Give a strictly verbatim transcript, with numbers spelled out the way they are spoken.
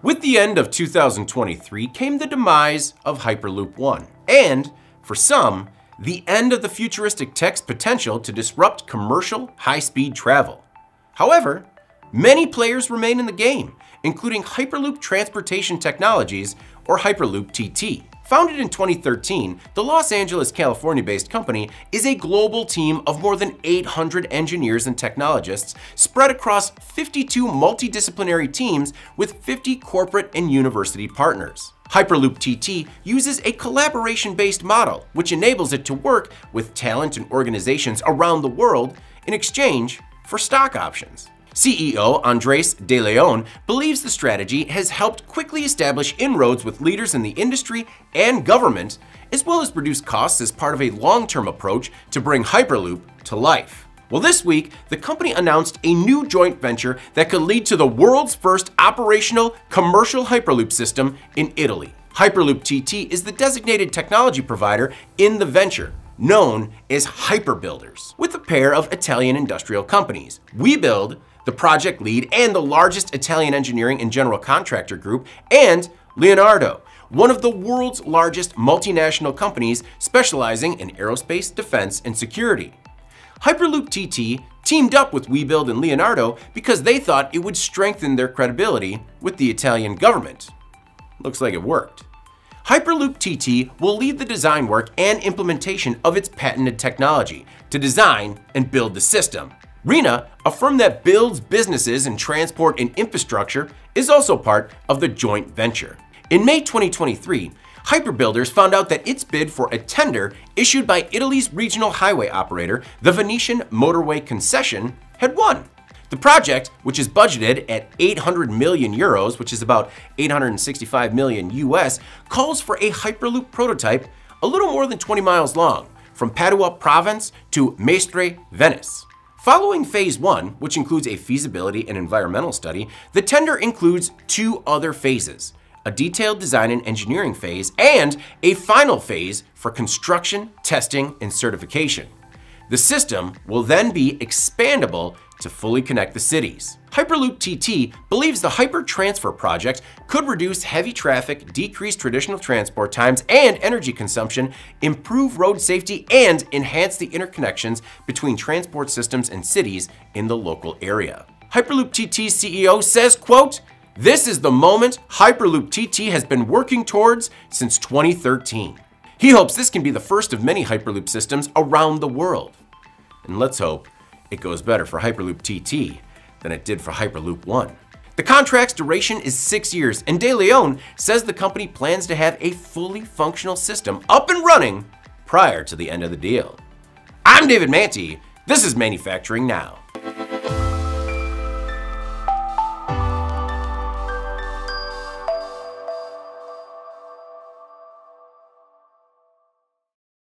With the end of two thousand twenty-three came the demise of Hyperloop One, and, for some, the end of the futuristic tech's potential to disrupt commercial high-speed travel. However, many players remain in the game, including Hyperloop Transportation Technologies, or Hyperloop T T. Founded in twenty thirteen, the Los Angeles, California-based company is a global team of more than eight hundred engineers and technologists spread across fifty-two multidisciplinary teams with fifty corporate and university partners. Hyperloop T T uses a collaboration-based model, which enables it to work with talent and organizations around the world in exchange for stock options. C E O Andrés de León believes the strategy has helped quickly establish inroads with leaders in the industry and government, as well as reduce costs as part of a long-term approach to bring Hyperloop to life. Well, this week, the company announced a new joint venture that could lead to the world's first operational commercial Hyperloop system in Italy. Hyperloop T T is the designated technology provider in the venture, known as Hyper Builders, with a pair of Italian industrial companies, WeBuild, the project lead and the largest Italian engineering and general contractor group, and Leonardo, one of the world's largest multinational companies specializing in aerospace, defense, and security. Hyperloop T T teamed up with WeBuild and Leonardo because they thought it would strengthen their credibility with the Italian government. Looks like it worked. Hyperloop T T will lead the design work and implementation of its patented technology to design and build the system. RINA, a firm that builds businesses in transport and infrastructure, is also part of the joint venture. In May twenty twenty-three, Hyper Builders found out that its bid for a tender issued by Italy's regional highway operator, the Venetian Motorway Concession, had won. The project, which is budgeted at eight hundred million euros, which is about eight hundred sixty-five million U S, calls for a Hyperloop prototype a little more than twenty miles long, from Padua Province to Maestre, Venice. Following phase one, which includes a feasibility and environmental study, the tender includes two other phases, a detailed design and engineering phase and a final phase for construction, testing, and certification. The system will then be expandable to fully connect the cities. Hyperloop T T believes the Hyper Transfer project could reduce heavy traffic, decrease traditional transport times and energy consumption, improve road safety, and enhance the interconnections between transport systems and cities in the local area. Hyperloop T T's C E O says, quote, "This is the moment Hyperloop T T has been working towards since twenty thirteen. He hopes this can be the first of many Hyperloop systems around the world. And let's hope it goes better for Hyperloop T T than it did for Hyperloop One. The contract's duration is six years, and De Leon says the company plans to have a fully functional system up and running prior to the end of the deal. I'm David Manti. This is Manufacturing Now.